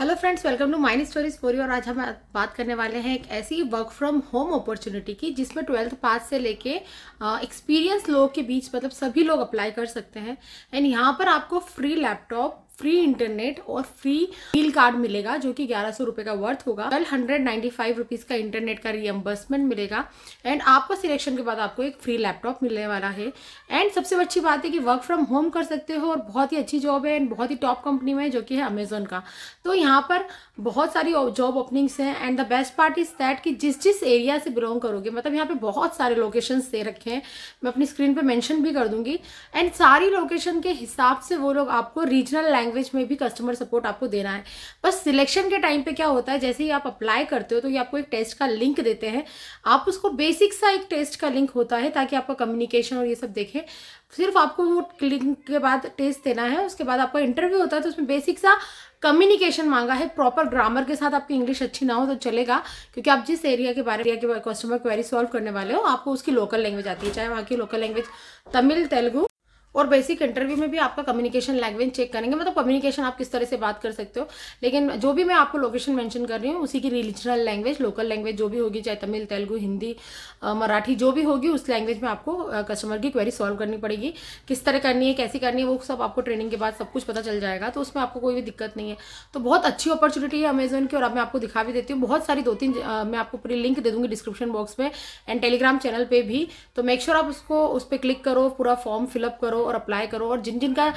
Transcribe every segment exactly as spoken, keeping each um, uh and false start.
Hello friends, welcome to my stories for you. और आज हम बात करने वाले हैं एक ऐसी वर्क फ्रॉम होम अपॉर्चुनिटी की जिसमें ट्वेल्थ पास से लेके एक्सपीरियंस लोग के बीच मतलब सभी लोग अप्लाई कर सकते हैं। एंड यहाँ पर आपको फ्री लैपटॉप, फ्री इंटरनेट और फ्री बिल कार्ड मिलेगा जो कि ग्यारह सौ रुपये का वर्थ होगा। कल हंड्रेड नाइन्टी फाइव रुपीज़ का इंटरनेट का रीएम्बर्समेंट मिलेगा एंड आपको सिलेक्शन के बाद आपको एक फ्री लैपटॉप मिलने वाला है। एंड सबसे अच्छी बात है कि वर्क फ्रॉम होम कर सकते हो और बहुत ही अच्छी जॉब है एंड बहुत ही टॉप कंपनी में है जो कि है अमेजोन का। तो यहाँ पर बहुत सारी जॉब ओपनिंग्स हैं and the best part is that कि जिस जिस एरिया से बिलोंग करोगे, मतलब यहाँ पर बहुत सारे लोकेशंस दे रखे हैं, मैं अपनी स्क्रीन पर मैंशन भी कर दूँगी। एंड सारी लोकेशन के हिसाब से वो लोग आपको रीजनल लैंग्वेज में भी कस्टमर सपोर्ट आपको देना है। बस सिलेक्शन के टाइम पे क्या होता है, जैसे ही आप अप्लाई करते हो तो ये आपको एक टेस्ट का लिंक देते हैं, आप उसको बेसिक सा एक टेस्ट का लिंक होता है ताकि आपका कम्युनिकेशन और ये सब देखें। सिर्फ आपको वो लिंक के बाद टेस्ट देना है, उसके बाद आपका इंटरव्यू होता है। तो उसमें बेसिक सा कम्युनिकेशन मांगा है, प्रॉपर ग्रामर के साथ। आपकी इंग्लिश अच्छी ना हो तो चलेगा क्योंकि आप जिस एरिया के बारे में कस्टमर क्वेरी सॉल्व करने वाले हो आपको उसकी लोकल लैंग्वेज आती है, चाहे वहाँ की लोकल लैंग्वेज तमिल, तेलुगु। और बेसिक इंटरव्यू में भी आपका कम्युनिकेशन लैंग्वेज चेक करेंगे, मतलब कम्युनिकेशन आप किस तरह से बात कर सकते हो। लेकिन जो भी मैं आपको लोकेशन मेंशन कर रही हूँ उसी की रीजनल लैंग्वेज, लोकल लैंग्वेज जो भी होगी, चाहे तमिल, तेलुगु, हिंदी, मराठी, जो भी होगी उस लैंग्वेज में आपको कस्टमर की क्वेरी सॉल्व करनी पड़ेगी। किस तरह करनी है, कैसी करनी है, वो सब आपको ट्रेनिंग के बाद सब कुछ पता चल जाएगा, तो उसमें आपको कोई भी दिक्कत नहीं है। तो बहुत अच्छी अपॉर्चुनिटी है अमेजोन की। और अब मैं आपको दिखा भी देती हूँ बहुत सारी, दो तीन मैं आपको पूरी लिंक दे दूँगी डिस्क्रिप्शन बॉक्स में एंड टेलीग्राम चैनल पर भी। तो मेक श्योर आप उसको उस पर क्लिक करो, पूरा फॉर्म फिलअप करो और अप्लाई करो। और जिन जिन का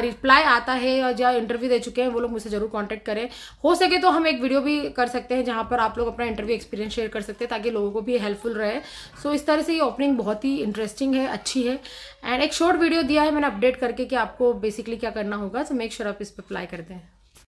रिप्लाई आता है या जो इंटरव्यू दे चुके हैं वो लोग मुझसे जरूर कांटेक्ट करें। हो सके तो हम एक वीडियो भी कर सकते हैं जहां पर आप लोग अपना इंटरव्यू एक्सपीरियंस शेयर कर सकते हैं ताकि लोगों को भी हेल्पफुल रहे। सो so, इस तरह से ये ओपनिंग बहुत ही इंटरेस्टिंग है, अच्छी है। एंड एक शॉर्ट वीडियो दिया है मैंने अपडेट करके कि आपको बेसिकली क्या करना होगा। सो मेक श्योर आप इस पर अप्लाई करते हैं।